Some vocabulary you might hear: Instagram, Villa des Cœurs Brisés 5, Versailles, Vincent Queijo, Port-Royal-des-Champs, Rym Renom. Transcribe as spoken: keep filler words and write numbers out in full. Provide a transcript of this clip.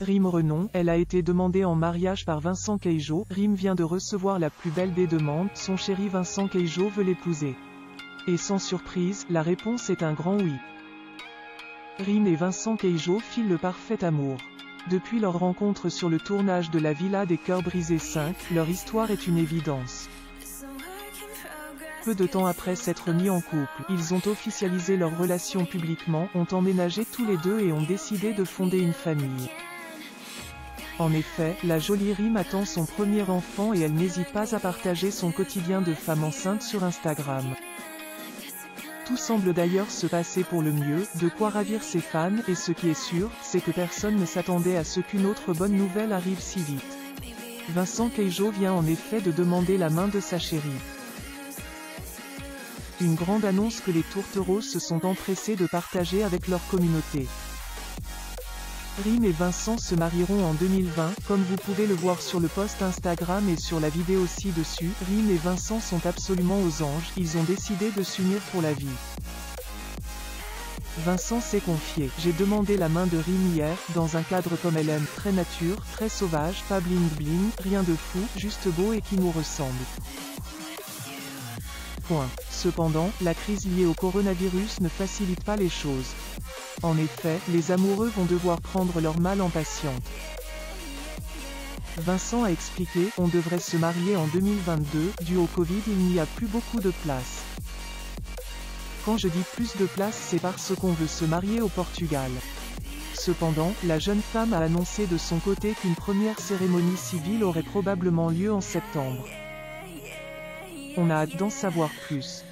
Rym Renom, elle a été demandée en mariage par Vincent Queijo. Rym vient de recevoir la plus belle des demandes, son chéri Vincent Queijo veut l'épouser. Et sans surprise, la réponse est un grand oui. Rym et Vincent Queijo filent le parfait amour. Depuis leur rencontre sur le tournage de la Villa des Cœurs Brisés cinq, leur histoire est une évidence. Peu de temps après s'être mis en couple, ils ont officialisé leur relation publiquement, ont emménagé tous les deux et ont décidé de fonder une famille. En effet, la jolie Rym attend son premier enfant et elle n'hésite pas à partager son quotidien de femme enceinte sur Instagram. Tout semble d'ailleurs se passer pour le mieux, de quoi ravir ses fans, et ce qui est sûr, c'est que personne ne s'attendait à ce qu'une autre bonne nouvelle arrive si vite. Vincent Queijo vient en effet de demander la main de sa chérie. Une grande annonce que les tourtereaux se sont empressés de partager avec leur communauté. Rym et Vincent se marieront en deux mille vingt, comme vous pouvez le voir sur le post Instagram et sur la vidéo ci-dessus. Rym et Vincent sont absolument aux anges, ils ont décidé de s'unir pour la vie. Vincent s'est confié. J'ai demandé la main de Rym hier, dans un cadre comme elle aime, très nature, très sauvage, pas bling bling, rien de fou, juste beau et qui nous ressemble. Point. Cependant, la crise liée au coronavirus ne facilite pas les choses. En effet, les amoureux vont devoir prendre leur mal en patience. Vincent a expliqué, on devrait se marier en deux mille vingt-deux, dû au Covid il n'y a plus beaucoup de place. Quand je dis plus de place, c'est parce qu'on veut se marier au Portugal. Cependant, la jeune femme a annoncé de son côté qu'une première cérémonie civile aurait probablement lieu en septembre. On a hâte d'en savoir plus.